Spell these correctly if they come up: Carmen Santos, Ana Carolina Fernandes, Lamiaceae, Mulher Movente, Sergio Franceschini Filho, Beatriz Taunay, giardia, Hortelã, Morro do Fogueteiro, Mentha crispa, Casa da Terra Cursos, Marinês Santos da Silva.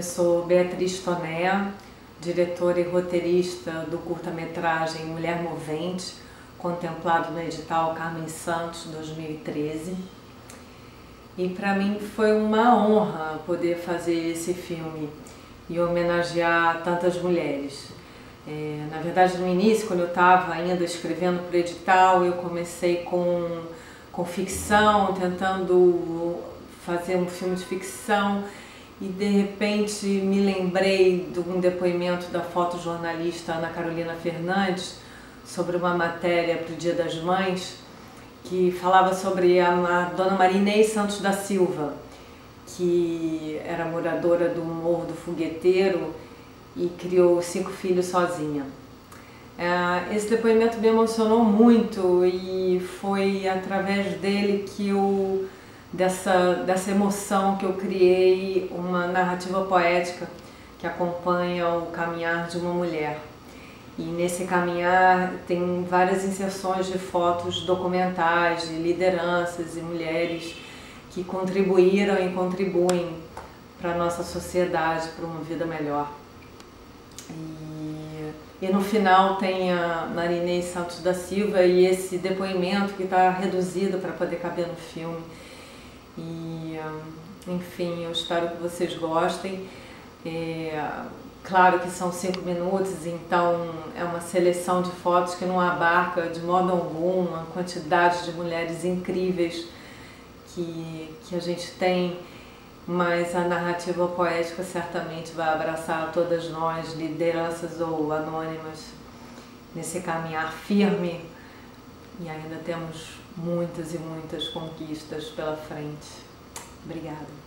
Eu sou Beatriz Taunay, diretora e roteirista do curta-metragem Mulher Movente, contemplado no edital Carmen Santos 2013. E para mim foi uma honra poder fazer esse filme e homenagear tantas mulheres. Na verdade, no início, quando eu estava ainda escrevendo para o edital, eu comecei com ficção, tentando fazer um filme de ficção, e de repente me lembrei de um depoimento da fotojornalista Ana Carolina Fernandes sobre uma matéria para o Dia das Mães, que falava sobre a dona Marinês Santos da Silva, que era moradora do Morro do Fogueteiro e criou 5 filhos sozinha. Esse depoimento me emocionou muito e foi através dele que eu dessa emoção que eu criei uma narrativa poética que acompanha o caminhar de uma mulher. E nesse caminhar tem várias inserções de fotos documentais, de lideranças e mulheres que contribuíram e contribuem para a nossa sociedade, para uma vida melhor. E no final tem a Marinês Santos da Silva e esse depoimento que está reduzido para poder caber no filme. E, enfim, eu espero que vocês gostem. Claro que são 5 minutos, então é uma seleção de fotos que não abarca de modo algum a quantidade de mulheres incríveis que a gente tem, mas a narrativa poética certamente vai abraçar todas nós, lideranças ou anônimas, nesse caminhar firme. E ainda temos muitas e muitas conquistas pela frente. Obrigada.